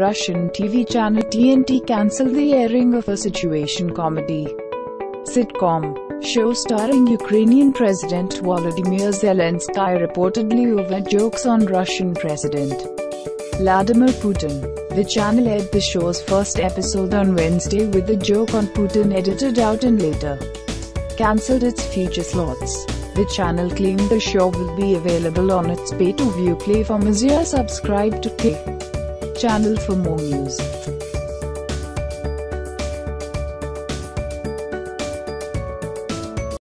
Russian TV channel TNT cancelled the airing of a situation comedy sitcom show starring Ukrainian President Volodymyr Zelenskyy reportedly over jokes on Russian President Vladimir Putin. The channel aired the show's first episode on Wednesday with the joke on Putin edited out and later cancelled its future slots. The channel claimed the show will be available on its pay-to-view platform as you subscribe to the channel for more news.